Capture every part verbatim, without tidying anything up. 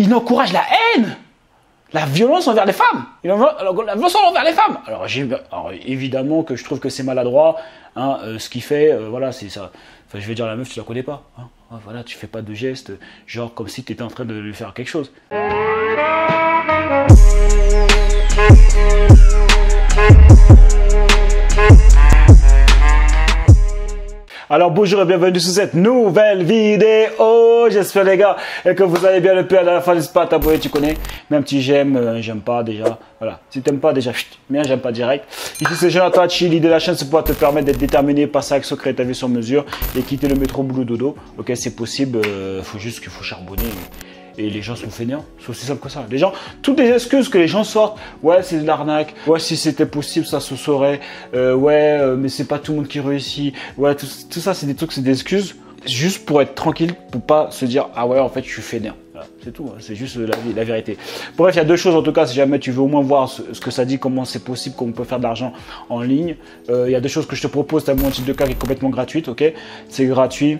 il encourage la haine, la violence envers les femmes. Il envoie, alors, la violence envers les femmes. Alors, alors évidemment que je trouve que c'est maladroit, hein, euh, ce qu'il fait, euh, voilà, c'est ça. Enfin, je vais dire à la meuf, tu la connais pas. Hein. Ah, voilà, tu fais pas de gestes, genre comme si tu étais en train de lui faire quelque chose. Alors bonjour et bienvenue sur cette nouvelle vidéo. J'espère les gars que vous allez bien. Le père à la fin, n'hésite pas à t'abonner, tu connais. Même si j'aime, euh, j'aime pas déjà. Voilà, si t'aimes pas déjà, chut, bien j'aime pas direct. Ici c'est Jonathan Hachi, l'idée de la chaîne c'est pouvoir te permettre d'être déterminé, passer à l'action, créer ta vie sur mesure et quitter le métro boulot dodo. Ok, c'est possible, euh, faut juste qu'il faut charbonner. Et les gens sont fainéants, c'est aussi simple que ça. Les gens, toutes les excuses que les gens sortent, ouais, c'est de l'arnaque, ouais, si c'était possible, ça se saurait, euh, ouais, euh, mais c'est pas tout le monde qui réussit, ouais, tout, tout ça, c'est des trucs, c'est des excuses, juste pour être tranquille, pour pas se dire, ah ouais, en fait, je suis fainéant. C'est tout, c'est juste la, la vérité. Bref, il y a deux choses en tout cas, si jamais tu veux au moins voir ce, ce que ça dit, comment c'est possible, qu'on peut faire de l'argent en ligne. Euh, il y a deux choses que je te propose, tu as mon type de cas qui est complètement gratuite, ok, c'est gratuit.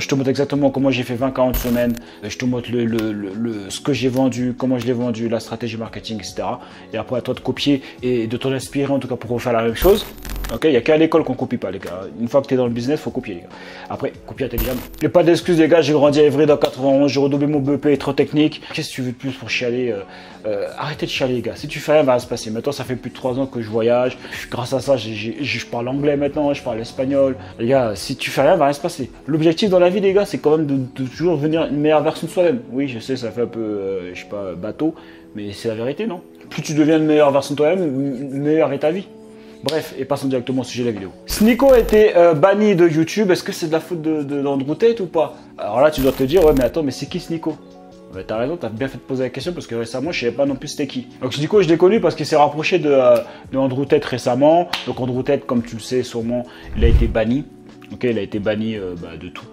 Je te montre exactement comment j'ai fait vingt à quarante semaines. Je te montre le, le, le, le, ce que j'ai vendu, comment je l'ai vendu, la stratégie marketing, et cetera. Et après, à toi de copier et de t'en inspirer en tout cas pour faire la même chose. Ok, il n'y a qu'à l'école qu'on copie pas, les gars. Une fois que tu es dans le business, faut copier, les gars. Après, copier intelligemment. J'ai pas d'excuses, les gars. J'ai grandi à Évry dans quatre-vingt-onze. J'ai redoublé mon B E P, trop technique. Qu'est-ce que tu veux de plus pour chialer? euh, euh, Arrêtez de chialer, les gars. Si tu fais rien, va se passer. Maintenant, ça fait plus de trois ans que je voyage. Grâce à ça, je parle anglais maintenant. Je parle espagnol. Les gars, si tu fais rien, va rien se passer. L'objectif dans la vie, les gars, c'est quand même de, de toujours devenir une meilleure version de soi-même. Oui, je sais, ça fait un peu, euh, je sais pas, bateau, mais c'est la vérité, non? Plus tu deviens une meilleure version de toi-même, meilleure est ta vie. Bref, et passons directement au sujet de la vidéo. Sneako a été euh, banni de YouTube. Est-ce que c'est de la faute de, de, d'Andrew Tate ou pas? Alors là, tu dois te dire, ouais, mais attends, mais c'est qui Sneako? Ouais, t'as raison, t'as bien fait de poser la question parce que récemment, je savais pas non plus c'était qui. Donc Sneako, je l'ai connu parce qu'il s'est rapproché de, euh, de Andrew Tate récemment. Donc Andrew Tate, comme tu le sais sûrement, il a été banni. Ok, il a été banni euh, bah, de tout.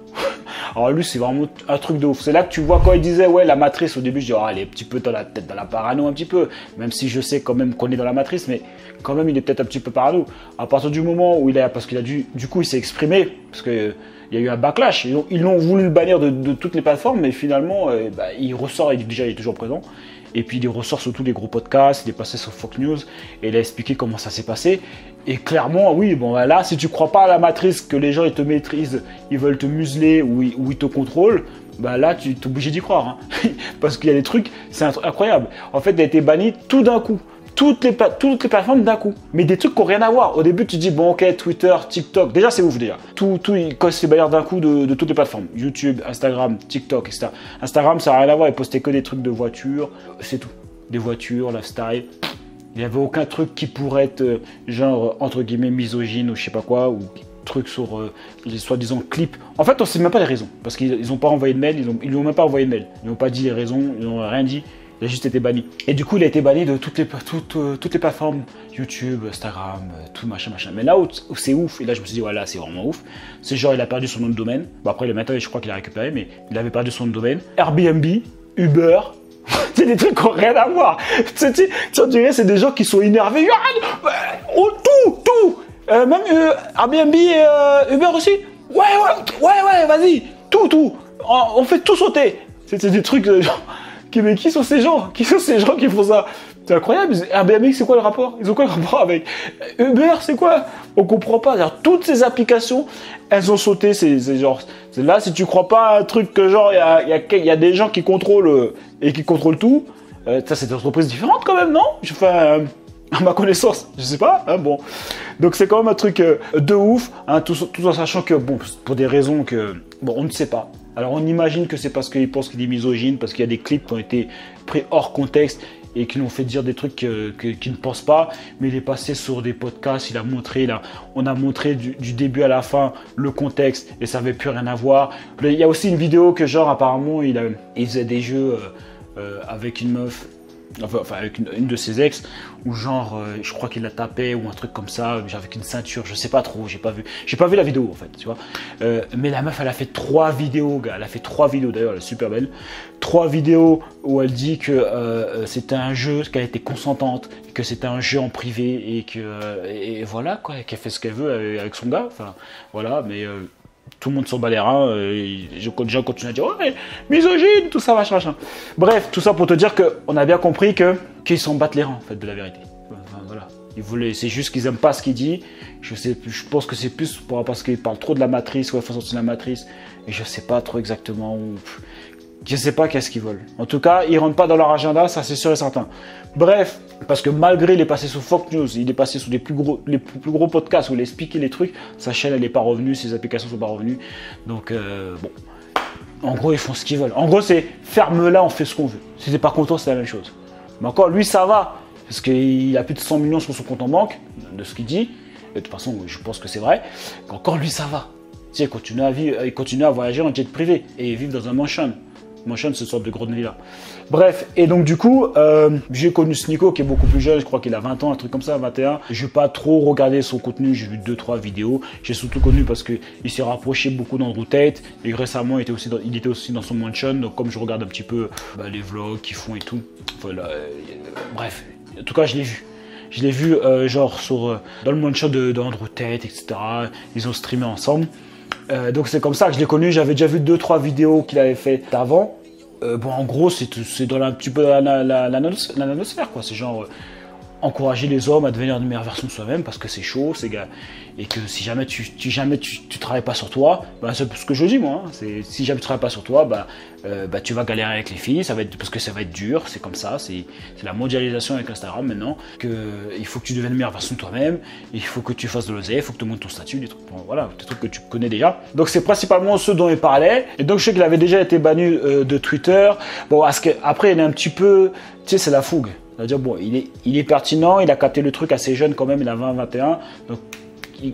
Alors lui, c'est vraiment un truc de ouf. C'est là que tu vois quand il disait, ouais, la matrice, au début, je dis, oh, elle est un petit peu dans la tête, dans la parano, un petit peu. Même si je sais quand même qu'on est dans la matrice, mais quand même, il est peut-être un petit peu parano. À partir du moment où il a, parce qu'il a dû, du coup, il s'est exprimé, parce qu'il euh, y a eu un backlash. Ils ont, ils ont voulu le bannir de, de toutes les plateformes, mais finalement, euh, bah, il ressort, il, déjà, il est toujours présent. Et puis, il ressort sur tous les gros podcasts, il est passé sur Fox News, et il a expliqué comment ça s'est passé. Et clairement, oui, bon, là, si tu crois pas à la matrice, que les gens, ils te maîtrisent, ils veulent te museler ou ils, ou ils te contrôlent, bah là, tu es obligé d'y croire. Hein. Parce qu'il y a des trucs, c'est incroyable. En fait, il a été banni tout d'un coup. Toutes les, toutes les plateformes d'un coup. Mais des trucs qui n'ont rien à voir. Au début, tu te dis, bon, ok, Twitter, TikTok. Déjà, c'est ouf, déjà. Tout, tout, il casse les bannières d'un coup de, de toutes les plateformes. YouTube, Instagram, TikTok, et cetera. Instagram, ça n'a rien à voir. Ils postaient que des trucs de voitures. C'est tout. Des voitures, lifestyle. Il n'y avait aucun truc qui pourrait être, genre, entre guillemets, misogyne ou je sais pas quoi. Ou truc sur euh, les soi-disant clips. En fait, on ne sait même pas les raisons. Parce qu'ils n'ont pas envoyé de mail. Ils ne lui ont même pas envoyé de mail. Ils n'ont pas dit les raisons. Ils n'ont rien dit. Il a juste été banni. Et du coup, il a été banni de toutes les, toutes, euh, toutes les plateformes. YouTube, Instagram, euh, tout machin, machin. Mais là où, où c'est ouf, et là je me suis dit, voilà, ouais, c'est vraiment ouf. C'est genre, il a perdu son nom de domaine. Bon, après, le matin, je crois qu'il a récupéré, mais il avait perdu son nom de domaine. Airbnb, Uber. C'est des trucs qui n'ont rien à voir. Tu dirais, c'est des gens qui sont énervés. Oh, tout, tout. Euh, même euh, Airbnb et euh, Uber aussi. Ouais, ouais, ouais, ouais, vas-y. Tout, tout. On, on fait tout sauter. C'est des trucs de genre. Mais qui sont ces gens? Qui sont ces gens qui font ça? C'est incroyable. Airbnb, c'est quoi le rapport? Ils ont quoi le rapport avec Uber? C'est quoi? On comprend pas. Toutes ces applications, elles ont sauté. C'est genre, là, si tu crois pas à un truc que genre, il y a, y, a, y a des gens qui contrôlent et qui contrôlent tout, euh, ça, c'est des entreprises différentes quand même, non? Enfin, euh, à ma connaissance, je sais pas. Hein, bon, donc c'est quand même un truc euh, de ouf, hein, tout, tout en sachant que, bon, pour des raisons que, bon, on ne sait pas. Alors on imagine que c'est parce qu'ils pensent qu'il est misogyne, parce qu'il y a des clips qui ont été pris hors contexte et qui l'ont fait dire des trucs que, que, qu'ils ne pensent pas, mais il est passé sur des podcasts, il a montré, il a, on a montré du, du début à la fin le contexte et ça n'avait plus rien à voir. Il y a aussi une vidéo que genre apparemment il, a, il faisait des jeux euh, euh, avec une meuf, enfin, enfin avec une, une de ses ex, où genre euh, je crois qu'il la tapait ou un truc comme ça, avec une ceinture, je sais pas trop, j'ai pas vu, j'ai pas vu la vidéo en fait, tu vois. Euh, mais la meuf, elle a fait trois vidéos, gars, elle a fait trois vidéos d'ailleurs, elle est super belle, trois vidéos où elle dit que euh, c'était un jeu, qu'elle était consentante, que c'était un jeu en privé et que euh, et voilà quoi, qu'elle fait ce qu'elle veut avec son gars, enfin voilà, mais euh, tout le monde s'en bat les reins. Les gens continuent à dire ouais, misogyne, tout ça, machin, machin. Bref, tout ça pour te dire qu'on a bien compris que qu'ils s'en battent les reins en fait de la vérité. Enfin, voilà. Ils voulaient, c'est juste qu'ils n'aiment pas ce qu'il dit. Je sais, je pense que c'est plus pour, parce qu'ils parlent trop de la matrice, ou ouais, il faut sortir de la matrice. Et je sais pas trop exactement où. Je sais pas qu'est-ce qu'ils veulent. En tout cas, ils rentrent pas dans leur agenda, ça c'est sûr et certain. Bref, parce que malgré il est passé sous Fox News, il est passé sous les plus gros, les plus gros podcasts où il a expliqué les trucs, sa chaîne elle est pas revenue, ses applications sont pas revenues. Donc euh, bon, en gros ils font ce qu'ils veulent. En gros c'est ferme-la, on fait ce qu'on veut. Si t'es pas content c'est la même chose. Mais encore lui ça va, parce qu'il a plus de cent millions sur son compte en banque, de ce qu'il dit. Et de toute façon je pense que c'est vrai. Encore lui ça va. Tu sais, il continue à vivre, il continue à voyager en jet privé et vivre dans un mansion. Mansion, c'est une sorte de gros nez là. Bref, et donc du coup, euh, j'ai connu Sneako qui est beaucoup plus jeune, je crois qu'il a vingt ans, un truc comme ça, vingt et un. Je n'ai pas trop regardé son contenu, j'ai vu deux trois vidéos. J'ai surtout connu parce qu'il s'est rapproché beaucoup d'Andrew Tate. Et récemment, il était, aussi dans, il était aussi dans son mansion. Donc comme je regarde un petit peu bah, les vlogs qu'ils font et tout. Voilà, euh, bref, en tout cas, je l'ai vu. Je l'ai vu euh, genre sur, euh, dans le mansion d'Andrew Tate, et cetera. Ils ont streamé ensemble. Euh, donc c'est comme ça que je l'ai connu, j'avais déjà vu deux trois vidéos qu'il avait fait avant. Euh, bon en gros c'est dans la, un petit peu la, la, la, la, la nanosphère quoi, c'est genre euh, encourager les hommes à devenir une meilleure version de soi-même parce que c'est chaud, c'est gars. Et que si jamais tu, tu, jamais tu, tu travailles pas sur toi, bah, c'est ce que je dis moi, hein, c'est si jamais tu travailles pas sur toi, bah, euh, bah tu vas galérer avec les filles, ça va être, parce que ça va être dur, c'est comme ça, c'est la mondialisation avec Instagram maintenant, que, il faut que tu deviennes une meilleure version de toi-même, il faut que tu fasses de l'oseille, il faut que tu montes ton statut, des trucs, bon, voilà, des trucs que tu connais déjà. Donc c'est principalement ceux dont il parlait, et donc je sais qu'il avait déjà été banni euh, de Twitter, bon, parce que, après il est un petit peu, tu sais c'est la fougue, c'est-à-dire bon, il est, il est pertinent, il a capté le truc assez jeune quand même, il a vingt, vingt et un, donc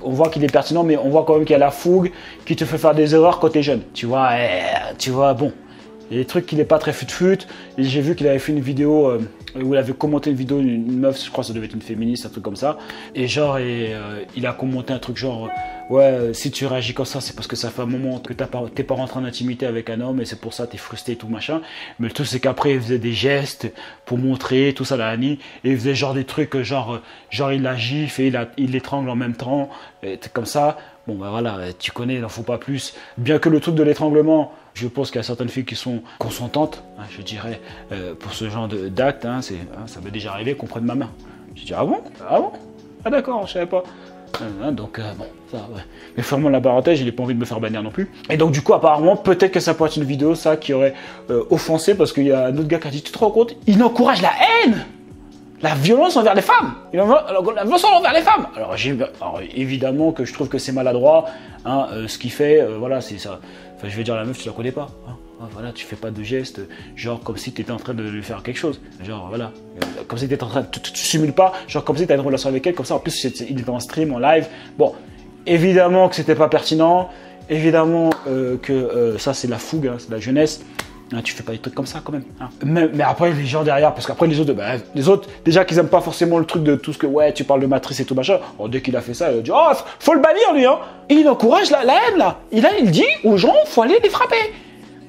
on voit qu'il est pertinent, mais on voit quand même qu'il y a la fougue qui te fait faire des erreurs quand t'es jeune. Tu vois, tu vois, bon. Il y a des trucs qu'il n'est pas très fut-fut. J'ai vu qu'il avait fait une vidéo euh, où il avait commenté une vidéo d'une meuf, je crois que ça devait être une féministe, un truc comme ça. Et genre, et, euh, il a commenté un truc genre, ouais, si tu réagis comme ça, c'est parce que ça fait un moment que t'es pas rentré en intimité avec un homme et c'est pour ça que t'es frustré et tout machin. Mais le truc, c'est qu'après, il faisait des gestes pour montrer tout ça, la Annie. Et il faisait genre des trucs genre, genre il la gifle et il l'étrangle en même temps. Et comme ça. Bon, ben voilà, tu connais, il n'en faut pas plus. Bien que le truc de l'étranglement, je pense qu'il y a certaines filles qui sont consentantes, hein, je dirais, euh, pour ce genre d'acte. Hein, hein, ça m'est déjà arrivé qu'on prenne ma main. Je dis, ah bon? Ah bon? Ah d'accord, je savais pas. Euh, donc, euh, bon, ça, ouais. Mais fermons la parenthèse, je n'ai pas envie de me faire bannir non plus. Et donc, du coup, apparemment, peut-être que ça pourrait être une vidéo, ça, qui aurait euh, offensé, parce qu'il y a un autre gars qui a dit, tu te rends compte? Il encourage la haine! La violence envers les femmes, la violence envers les femmes. Alors, alors évidemment que je trouve que c'est maladroit, hein, euh, ce qu'il fait, euh, voilà, c'est ça. Enfin, je vais dire la meuf, tu la connais pas. Hein. Ah, voilà, tu fais pas de gestes, genre comme si tu étais en train de lui faire quelque chose. Genre voilà, comme si tu étais en train, de, tu, tu, tu simules pas, genre comme si tu as une relation avec elle, comme ça. En plus, il était en stream, en live. Bon, évidemment que c'était pas pertinent, évidemment euh, que euh, ça c'est la fougue, hein, c'est la jeunesse. Hein, tu fais pas des trucs comme ça quand même. Hein. Mais, mais après les gens derrière, parce qu'après les autres, bah, les autres, déjà qu'ils aiment pas forcément le truc de tout ce que ouais, tu parles de matrice et tout machin. Oh, dès qu'il a fait ça, il a dit oh, faut le bannir lui hein. Et il encourage la, la haine là. Et là, il dit aux gens, faut aller les frapper.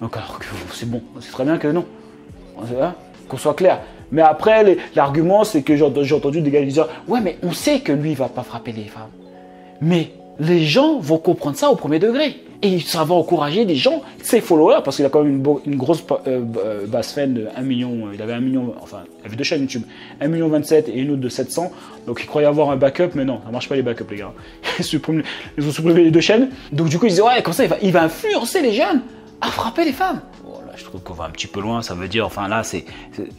Donc alors que c'est bon, c'est très bien que non. Hein, qu'on soit clair. Mais après, l'argument c'est que j'ai entendu des gars qui disent ouais, mais on sait que lui il va pas frapper les femmes. Mais les gens vont comprendre ça au premier degré. Et ça va encourager des gens, ses followers, parce qu'il a quand même une, une grosse euh, base fan de un million, il avait un million, enfin, il avait deux chaînes YouTube, un million vingt-sept et une autre de sept cents, donc il croyait avoir un backup, mais non, ça marche pas les backups les gars, ils, suppriment, ils ont supprimé les deux chaînes, donc du coup ils disaient ouais, comme ça il va, il va influencer les jeunes à frapper les femmes. Voilà, je trouve qu'on va un petit peu loin, ça veut dire, enfin là, c'est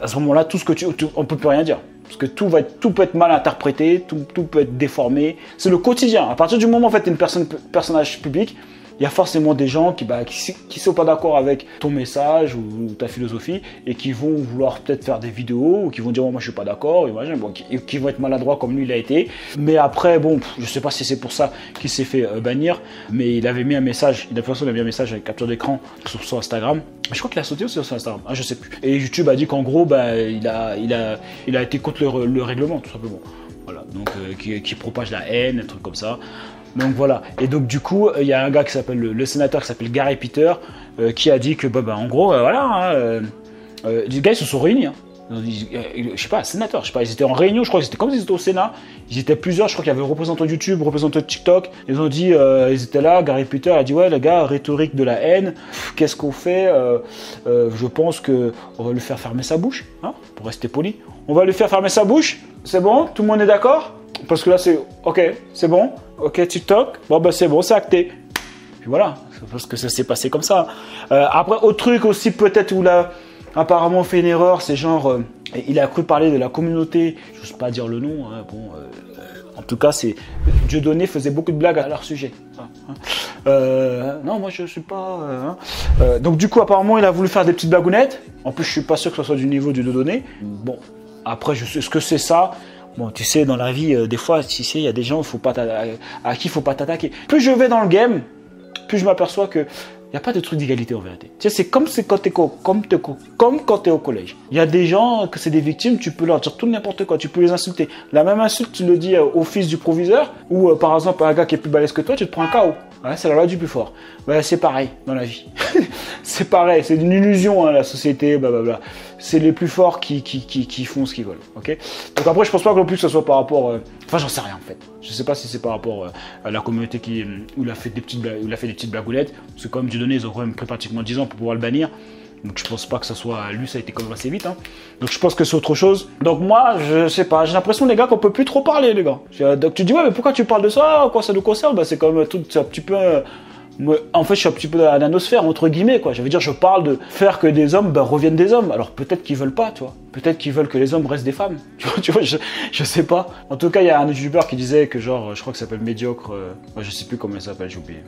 à ce moment-là, tout ce que tu, tout, on peut plus rien dire. Parce que tout, va être, tout peut être mal interprété, tout, tout peut être déformé, c'est le quotidien, à partir du moment où en fait, tu es une personne, personnage public, il y a forcément des gens qui ne bah, qui, qui sont pas d'accord avec ton message ou, ou ta philosophie et qui vont vouloir peut-être faire des vidéos ou qui vont dire oh, moi je suis pas d'accord, bon, qui, qui vont être maladroits comme lui il a été. Mais après, bon, pff, je sais pas si c'est pour ça qu'il s'est fait euh, bannir, mais il avait mis un message, il a, de toute façon, il a mis un message avec capture d'écran sur son Instagram. Je crois qu'il a sauté aussi sur son Instagram, hein, je sais plus. Et YouTube a dit qu'en gros, bah, il, a, il, a, il a été contre le, le règlement, tout simplement. Voilà, donc euh, qui, qui propage la haine, un truc comme ça. Donc voilà, et donc du coup, il y a un gars qui s'appelle, le, le sénateur qui s'appelle Gary Peter, euh, qui a dit que, bah, bah en gros, euh, voilà, hein, euh, euh, les gars ils se sont réunis, hein. Je sais pas, sénateur, je sais pas, ils étaient en réunion, je crois que c'était comme ils étaient au Sénat, ils étaient plusieurs, je crois qu'il y avait un représentant de YouTube, un représentant de TikTok, ils ont dit, euh, ils étaient là, Gary Peter a dit, ouais les gars, rhétorique de la haine, qu'est-ce qu'on fait, euh, euh, je pense que on va lui faire fermer sa bouche, hein, pour rester poli, on va lui faire fermer sa bouche, c'est bon, tout le monde est d'accord, parce que là c'est, ok, c'est bon, ok TikTok, bon bah c'est bon, c'est acté. Puis voilà, parce que ça s'est passé comme ça. Euh, après, autre truc aussi peut-être où là, apparemment fait une erreur, c'est genre, euh, il a cru parler de la communauté, je n'ose pas dire le nom, hein, bon, euh, en tout cas, c'est Dieudonné faisait beaucoup de blagues à leur sujet. Hein, hein. Euh, non, moi je ne suis pas... Euh, hein. euh, donc du coup, apparemment, il a voulu faire des petites blagounettes, en plus, je suis pas sûr que ce soit du niveau de Dieudonné. Bon, après, je sais ce que c'est ça. Bon, tu sais, dans la vie, euh, des fois, tu sais, il y a des gens faut pas à qui il ne faut pas t'attaquer. Plus je vais dans le game, plus je m'aperçois que... Il n'y a pas de truc d'égalité en vérité. Tu sais, c'est comme, quand tu es, comme, es, comme quand tu es au collège. Il y a des gens que c'est des victimes, tu peux leur dire tout n'importe quoi, tu peux les insulter. La même insulte, tu le dis au fils du proviseur ou euh, par exemple à un gars qui est plus balèze que toi, tu te prends un K O. Ouais, c'est la loi du plus fort. Bah, c'est pareil dans la vie. C'est pareil, c'est une illusion hein, la société, blablabla. C'est les plus forts qui, qui, qui, qui font ce qu'ils veulent. Okay, donc après, je pense pas que non plus que ce soit par rapport... Euh... Enfin, j'en sais rien en fait. Je sais pas si c'est par rapport euh, à la communauté qui, où il a fait des petites, où il a fait des petites blagounettes. Parce que comme Dieudonné, ils ont quand même pris pratiquement dix ans pour pouvoir le bannir. Donc je pense pas que ça soit... Lui, ça a été quand même assez vite. Hein. Donc je pense que c'est autre chose. Donc moi, je sais pas. J'ai l'impression, les gars, qu'on peut plus trop parler, les gars. Donc tu te dis, ouais, mais pourquoi tu parles de ça? Quoi, ça nous concerne? Bah, c'est quand même tout un petit peu... Euh... En fait, je suis un petit peu dans la nanosphère, entre guillemets, quoi. Je veux dire, je parle de faire que des hommes ben, reviennent des hommes. Alors, peut-être qu'ils veulent pas, tu vois. Peut-être qu'ils veulent que les hommes restent des femmes. Tu vois, tu vois je, je sais pas. En tout cas, il y a un youtubeur qui disait que, genre, je crois que ça s'appelle Médiocre. Euh, je sais plus comment il s'appelle, j'ai oublié.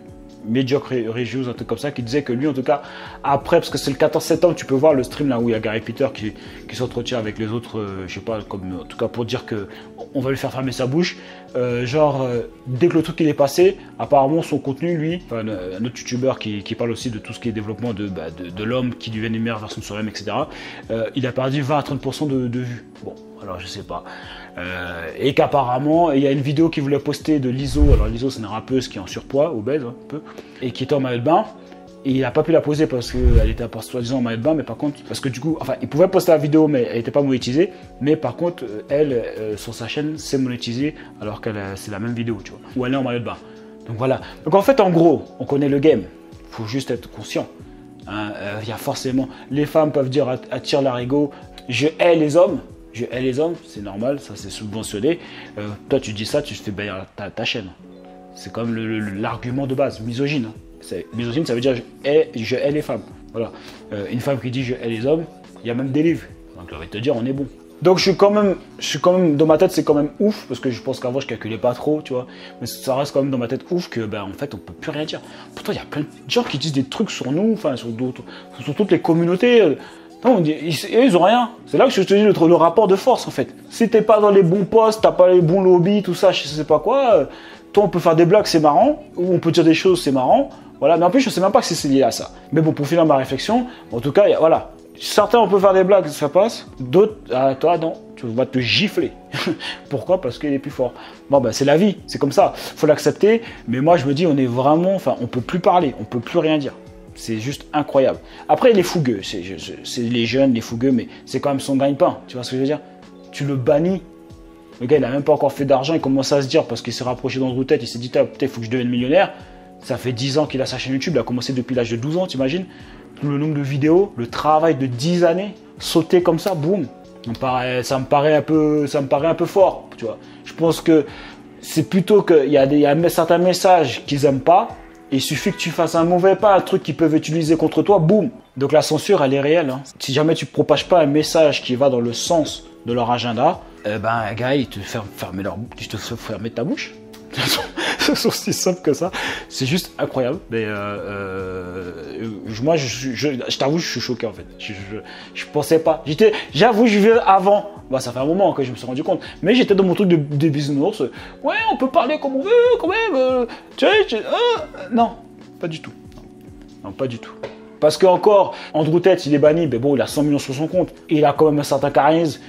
Médiocre Reviews, un truc comme ça, qui disait que lui, en tout cas, après, parce que c'est le quatorze septembre, tu peux voir le stream là où il y a Gary Peter qui, qui s'entretient avec les autres, euh, je sais pas, comme, en tout cas, pour dire que on va lui faire fermer sa bouche. Euh, genre, euh, dès que le truc il est passé, apparemment, son contenu, lui, enfin, euh, un autre youtubeur qui, qui parle aussi de tout ce qui est développement de, bah, de, de l'homme qui devient une meilleure version de soi-même, et cetera, euh, il a perdu vingt à trente pour cent de, de vues. Bon. Alors je sais pas, euh, et qu'apparemment il y a une vidéo qui voulait poster de l'I S O, alors l'I S O c'est une rappeuse qui est en surpoids, obèse un peu, et qui était en maillot de bain, et il n'a pas pu la poser parce qu'elle était soi-disant en maillot de bain, mais par contre, parce que du coup, enfin il pouvait poster la vidéo mais elle n'était pas monétisée, mais par contre elle, euh, sur sa chaîne, c'est monétisé alors que c'est la même vidéo, tu vois, où elle est en maillot de bain, donc voilà. Donc en fait en gros, on connaît le game, il faut juste être conscient, il hein, euh, y a forcément, les femmes peuvent dire à tire-larigot, je hais les hommes, Je hais les hommes, c'est normal, ça c'est subventionné. Euh, toi tu dis ça, tu te fais bannir ta, ta chaîne. C'est comme l'argument de base, misogyne. Hein. Misogyne, ça veut dire je hais, je hais les femmes. Voilà. Euh, une femme qui dit je hais les hommes, il y a même des livres. Donc je vais te dire, on est bon. Donc je suis quand même, je suis quand même dans ma tête, c'est quand même ouf parce que je pense qu'avant je calculais pas trop, tu vois. Mais ça reste quand même dans ma tête ouf que ben en fait on peut plus rien dire. Pourtant il y a plein de gens qui disent des trucs sur nous, enfin sur d'autres, sur toutes les communautés. Non, ils ont rien. C'est là que je te dis le, le rapport de force en fait. Si t'es pas dans les bons postes, t'as pas les bons lobbies, tout ça, je sais pas quoi. Toi, on peut faire des blagues, c'est marrant. Ou on peut dire des choses, c'est marrant. Voilà. Mais en plus, je sais même pas si c'est lié à ça. Mais bon, pour finir ma réflexion, en tout cas, voilà. Certains, on peut faire des blagues, ça passe. D'autres, ah, toi, non, tu vas te gifler. Pourquoi? Parce qu'il est plus fort. Bon, ben, c'est la vie, c'est comme ça. Faut l'accepter. Mais moi, je me dis, on est vraiment, enfin, on peut plus parler, on peut plus rien dire. C'est juste incroyable. Après, les fougueux, c'est je, les jeunes, les fougueux, mais c'est quand même son gagne-pain. Tu vois ce que je veux dire? Tu le bannis. Le gars, il n'a même pas encore fait d'argent. Il commence à se dire, parce qu'il s'est rapproché d'Andrew Tate, il s'est dit, putain, il faut que je devienne millionnaire. Ça fait dix ans qu'il a sa chaîne YouTube. Il a commencé depuis l'âge de douze ans, t'imagines? Tout le nombre de vidéos, le travail de dix années, sauter comme ça, boum. Ça me paraît, ça me paraît, un, peu, ça me paraît un peu fort, tu vois. Je pense que c'est plutôt qu'il y a, des, y a certains messages qu'ils n'aiment pas. Il suffit que tu fasses un mauvais pas, un truc qu'ils peuvent utiliser contre toi, boum. Donc la censure, elle est réelle. Hein. Si jamais tu ne propages pas un message qui va dans le sens de leur agenda, eh ben, gars, ils te ferment fermer leur, ils te ferment ta bouche. C'est aussi simple que ça. C'est juste incroyable. Mais euh, euh, moi, je, je, je, je t'avoue, je suis choqué en fait. Je, je, je pensais pas. J'avoue, je vivais avant. Bah, ça fait un moment que je me suis rendu compte. Mais j'étais dans mon truc de, de bisounours. Ouais, on peut parler comme on veut, quand même. Euh, tu sais, tu, euh, non, pas du tout. Non, non pas du tout. Parce que encore, Andrew Tate, il est banni. Mais bon, il a cent millions sur son compte. Et il a quand même un certain charisme.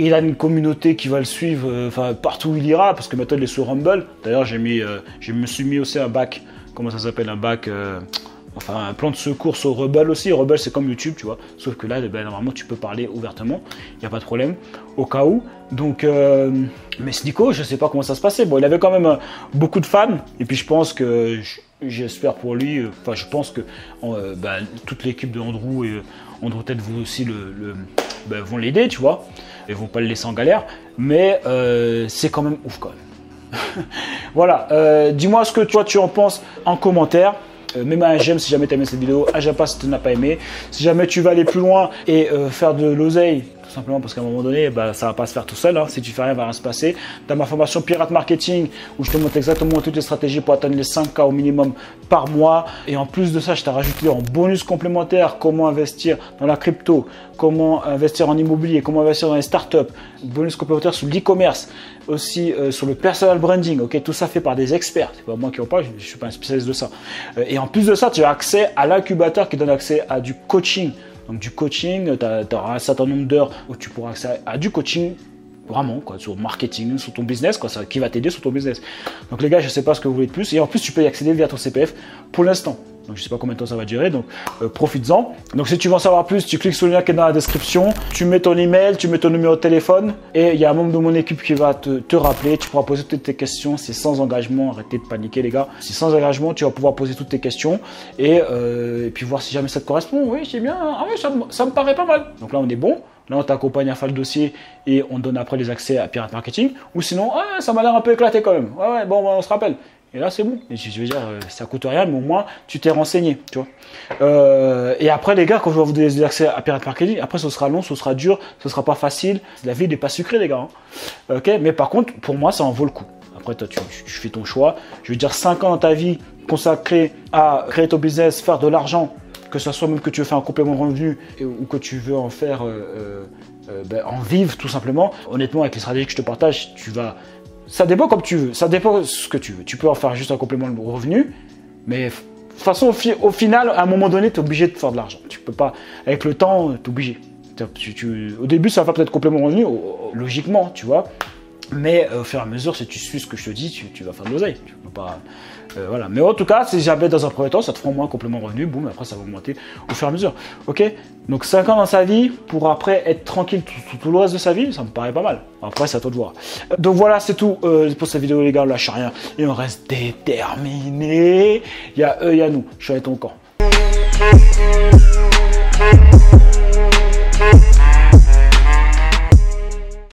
Il a une communauté qui va le suivre euh, partout où il ira, parce que maintenant il est sur Rumble. D'ailleurs, j'ai mis, euh, je me suis mis aussi un bac, comment ça s'appelle, un bac, euh, Enfin, un plan de secours au Rebel aussi. Rebel, c'est comme YouTube, tu vois. Sauf que là, ben, normalement, tu peux parler ouvertement. Il n'y a pas de problème, au cas où. Donc, euh, mais Sneako, je ne sais pas comment ça se passait. Bon, il avait quand même beaucoup de fans. Et puis, je pense que... Je, J'espère pour lui, enfin euh, je pense que euh, bah, toute l'équipe de Andrew et euh, Andrew Tate vous aussi le, le, bah, vont l'aider, tu vois, et vont pas le laisser en galère, mais euh, c'est quand même ouf quand même. Voilà, euh, dis-moi ce que toi tu en penses en commentaire. Euh, même un j'aime si jamais tu as aimé cette vidéo, un j'aime pas si tu n'as pas aimé. Si jamais tu vas aller plus loin et euh, faire de l'oseille, tout simplement parce qu'à un moment donné, bah, ça va pas se faire tout seul. Hein. Si tu fais rien, va rien se passer. Tu as ma formation Pirate Marketing où je te montre exactement toutes les stratégies pour atteindre les cinq K au minimum par mois. Et en plus de ça, je t'ai rajouté en bonus complémentaire comment investir dans la crypto, comment investir en immobilier, comment investir dans les startups. Bonus complémentaire sur l'e-commerce, aussi euh, sur le personal branding. Ok, tout ça fait par des experts. C'est pas moi qui en parle, je, je suis pas un spécialiste de ça. Euh, et en plus de ça, tu as accès à l'incubateur qui donne accès à du coaching. Donc du coaching, tu auras un certain nombre d'heures où tu pourras accéder à du coaching vraiment, quoi, sur marketing, sur ton business, quoi, ça, qui va t'aider sur ton business. Donc les gars, je ne sais pas ce que vous voulez de plus. Et en plus, tu peux y accéder via ton C P F pour l'instant. Donc je ne sais pas combien de temps ça va durer, donc euh, profites-en. Donc si tu veux en savoir plus, tu cliques sur le lien qui est dans la description, tu mets ton email, tu mets ton numéro de téléphone et il y a un membre de mon équipe qui va te, te rappeler, tu pourras poser toutes tes questions, c'est sans engagement, arrêtez de paniquer les gars. C'est sans engagement, tu vas pouvoir poser toutes tes questions et, euh, et puis voir si jamais ça te correspond. Oui, c'est bien, ah oui, ça, ça me paraît pas mal. Donc là on est bon. Là, on t'accompagne à faire le dossier et on donne après les accès à Pirate Marketing. Ou sinon, ah, ça m'a l'air un peu éclaté quand même. Ouais, ouais, bon, on se rappelle. Et là, c'est bon. Et je veux dire, ça coûte rien, mais au moins, tu t'es renseigné, tu vois. Euh, et après, les gars, quand je vais vous donner des accès à Pirate Marketing, après, ce sera long, ce sera dur, ce sera pas facile. La vie n'est pas sucrée, les gars. Hein. Ok, mais par contre, pour moi, ça en vaut le coup. Après, toi, tu, tu, tu fais ton choix. Je veux dire, cinq ans dans ta vie consacrée à créer ton business, faire de l'argent, que ce soit même que tu veux faire un complément de revenu et, ou que tu veux en faire, euh, euh, ben, en vivre tout simplement. Honnêtement, avec les stratégies que je te partage, tu vas... Ça dépend comme tu veux, ça dépend ce que tu veux. Tu peux en faire juste un complément de revenu, mais de toute façon, au, fi au final, à un moment donné, tu es obligé de faire de l'argent. Tu peux pas, avec le temps, tu es obligé. Tu, tu, au début, ça va faire peut-être complément de revenu, logiquement, tu vois. Mais euh, au fur et à mesure, si tu suis ce que je te dis, tu, tu vas faire de l'oseille. Tu peux pas... Euh, voilà. Mais en tout cas, si jamais dans un premier temps, ça te fera moins un complément revenu, boum, après ça va augmenter au fur et à mesure. Ok. Donc cinq ans dans sa vie pour après être tranquille tout, tout, tout le reste de sa vie, ça me paraît pas mal. Après, c'est à toi de voir. Donc voilà, c'est tout euh, pour cette vidéo, les gars, on lâche rien. Et on reste déterminé. Il y a eux, il y a nous. Je suis avec ton camp.